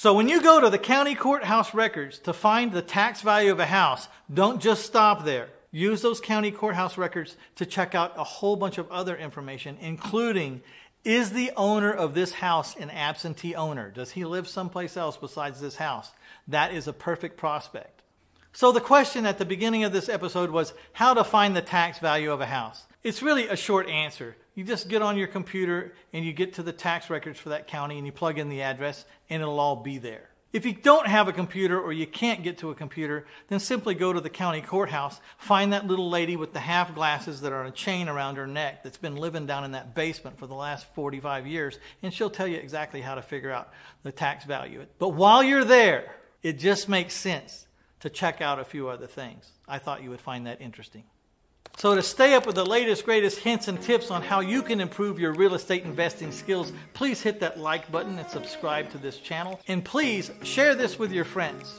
So when you go to the county courthouse records to find the tax value of a house, don't just stop there. Use those county courthouse records to check out a whole bunch of other information, including, is the owner of this house an absentee owner? Does he live someplace else besides this house? That is a perfect prospect. So the question at the beginning of this episode was how to find the tax value of a house. It's really a short answer. You just get on your computer and you get to the tax records for that county and you plug in the address and it'll all be there. If you don't have a computer or you can't get to a computer, then simply go to the county courthouse, find that little lady with the half glasses that are on a chain around her neck that's been living down in that basement for the last 45 years, and she'll tell you exactly how to figure out the tax value. But while you're there, it just makes sense to check out a few other things. I thought you would find that interesting. So to stay up with the latest, greatest hints and tips on how you can improve your real estate investing skills, please hit that like button and subscribe to this channel. And please share this with your friends.